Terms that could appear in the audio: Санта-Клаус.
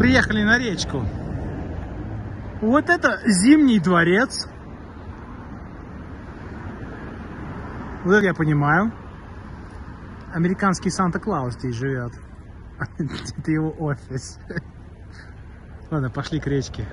Приехали на речку. Вот это Зимний дворец. Вот это я понимаю. Американский Санта-Клаус здесь живет. Это его офис. Ладно, пошли к речке.